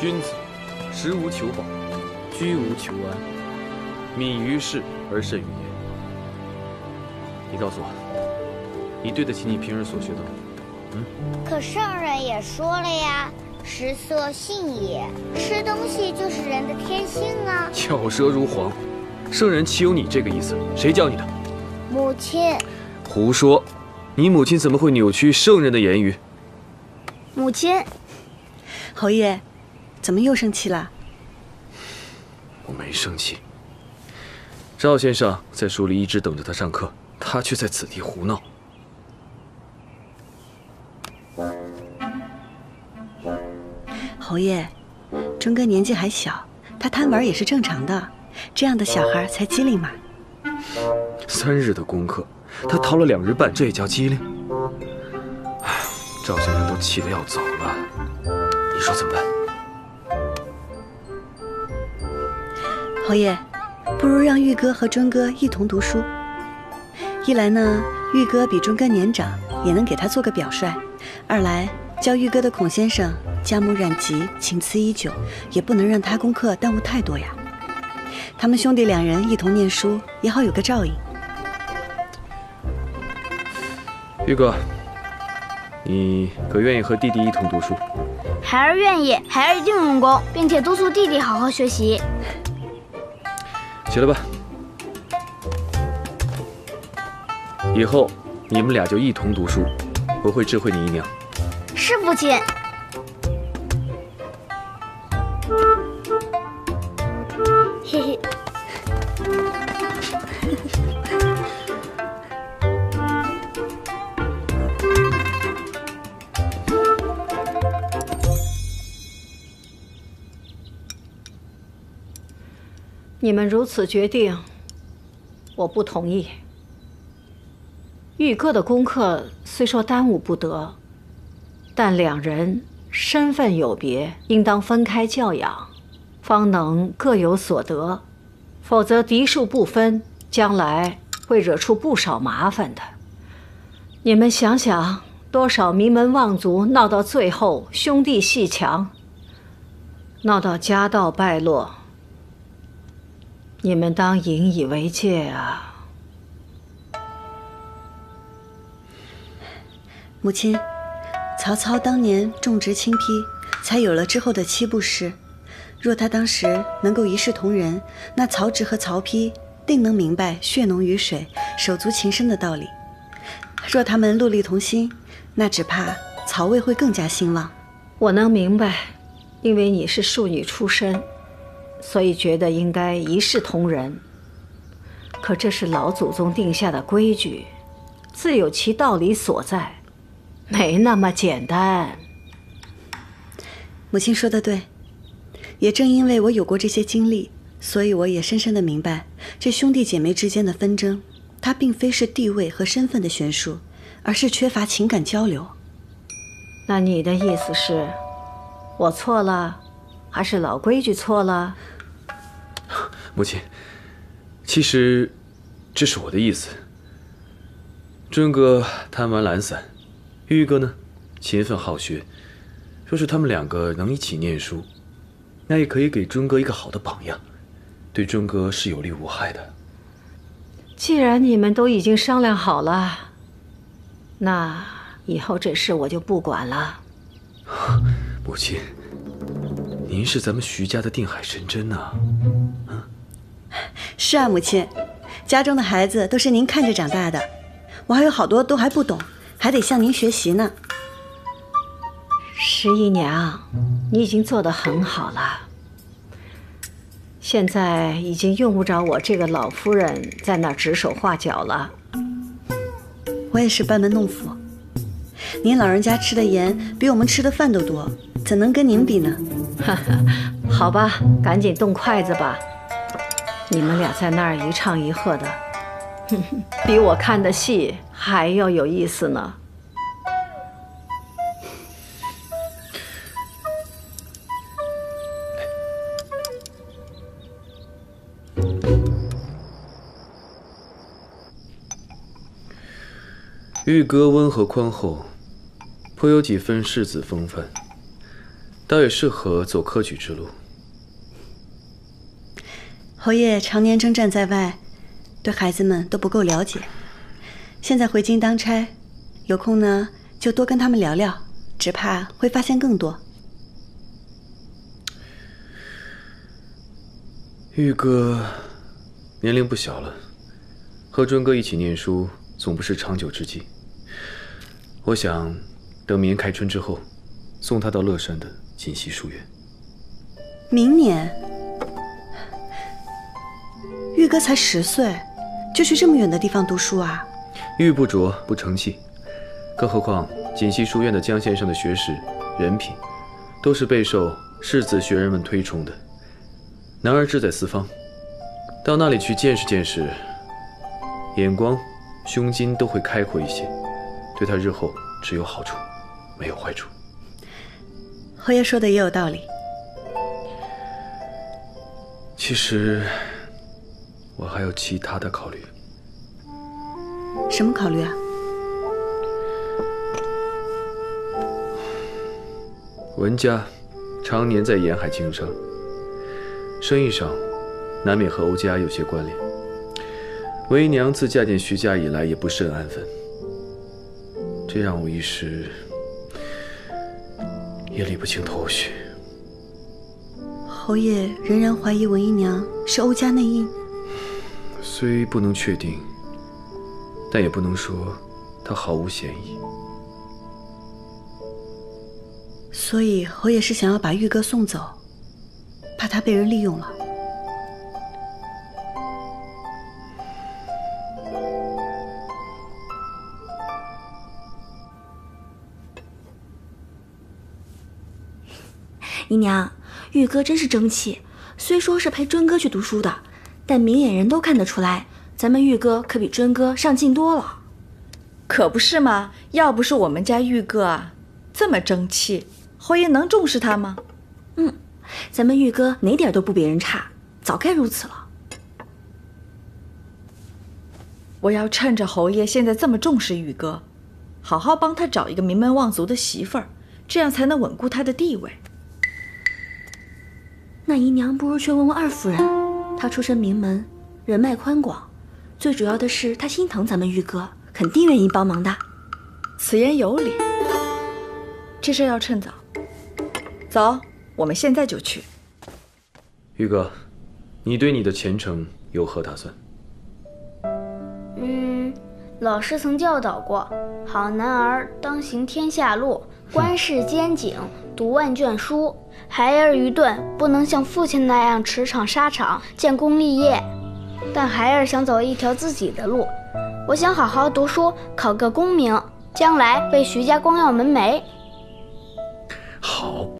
君子食无求饱，居无求安，敏于事而慎于言。你告诉我，你对得起你平日所学的吗？可圣人也说了呀，食色性也，吃东西就是人的天性啊。巧舌如簧，圣人岂有你这个意思？谁教你的？母亲。胡说，你母亲怎么会扭曲圣人的言语？母亲，侯爷，怎么又生气了？我没生气。赵先生在书里一直等着他上课，他却在此地胡闹。 侯爷，忠哥年纪还小，他贪玩也是正常的，这样的小孩才机灵嘛。3日的功课，他逃了2日半，这也叫机灵？赵先生都气得要走了，你说怎么办？侯爷，不如让玉哥和忠哥一同读书。一来呢，玉哥比忠哥年长，也能给他做个表率；二来，教玉哥的孔先生。 家母染疾，情思已久，也不能让他功课耽误太多呀。他们兄弟2人一同念书，也好有个照应。玉哥，你可愿意和弟弟一同读书？孩儿愿意，孩儿一定用功，并且督促弟弟好好学习。起来吧，以后你们俩就一同读书，我会知会你姨娘。是父亲。 嘿嘿，你们如此决定，我不同意。玉哥的功课虽说耽误不得，但2人身份有别，应当分开教养。 方能各有所得，否则嫡庶不分，将来会惹出不少麻烦的。你们想想，多少名门望族闹到最后兄弟戏强，闹到家道败落，你们当引以为戒啊！母亲，曹操当年种植青披，才有了之后的7部诗。 若他当时能够一视同仁，那曹植和曹丕定能明白血浓于水、手足情深的道理。若他们戮力同心，那只怕曹魏会更加兴旺。我能明白，因为你是庶女出身，所以觉得应该一视同仁。可这是老祖宗定下的规矩，自有其道理所在，没那么简单。母亲说的对。 也正因为我有过这些经历，所以我也深深的明白，这兄弟姐妹之间的纷争，它并非是地位和身份的悬殊，而是缺乏情感交流。那你的意思是，我错了，还是老规矩错了？母亲，其实这是我的意思。真哥贪玩懒散，玉哥呢，勤奋好学。若是他们2个能一起念书。 那也可以给忠哥一个好的榜样，对忠哥是有利无害的。既然你们都已经商量好了，那以后这事我就不管了。母亲，您是咱们徐家的定海神针呐！啊，是啊，母亲，家中的孩子都是您看着长大的，我还有好多都还不懂，还得向您学习呢。 十姨娘，你已经做得很好了。现在已经用不着我这个老夫人在那指手画脚了。我也是班门弄斧，您老人家吃的盐比我们吃的饭都多，怎能跟您比呢？哈哈，好吧，赶紧动筷子吧。你们俩在那儿一唱一和的，比我看的戏还要有意思呢。 玉哥温和宽厚，颇有几分世子风范，倒也适合走科举之路。侯爷常年征战在外，对孩子们都不够了解。现在回京当差，有空呢就多跟他们聊聊，只怕会发现更多。玉哥年龄不小了，和尊哥一起念书总不是长久之计。我想等明年开春之后，送他到乐山的锦溪书院。明年？玉哥才10岁，就去这么远的地方读书啊？玉不琢不成器，更何况锦溪书院的江先生的学识、人品，都是备受士子学人们推崇的。男儿志在四方，到那里去见识见识，眼光、胸襟都会开阔一些，对他日后只有好处，没有坏处。侯爷说的也有道理。其实我还有其他的考虑。什么考虑啊？文家常年在沿海经商，生意上难免和欧家有些关联。唯娘自嫁进徐家以来也不甚安分，这让我一时也理不清头绪。侯爷仍然怀疑文姨娘是欧家内应？虽不能确定，但也不能说她毫无嫌疑。所以侯爷是想要把玉哥送走，怕他被人利用了。姨娘，玉哥真是争气，虽说是陪尊哥去读书的，但明眼人都看得出来，咱们玉哥可比尊哥上进多了。可不是嘛，要不是我们家玉哥啊这么争气，侯爷能重视他吗？嗯，咱们玉哥哪点都不比人差，早该如此了。我要趁着侯爷现在这么重视玉哥，好好帮他找一个名门望族的媳妇儿，这样才能稳固他的地位。那姨娘不如去问问二夫人，她出身名门，人脉宽广，最主要的是她心疼咱们玉哥，肯定愿意帮忙的。此言有理，这事要趁早。走，我们现在就去。玉哥，你对你的前程有何打算？老师曾教导过，好男儿当行天下路，观世间景，读万卷书。孩儿愚钝，不能像父亲那样驰骋沙场、建功立业，但孩儿想走一条自己的路。我想好好读书，考个功名，将来为徐家光耀门楣。好。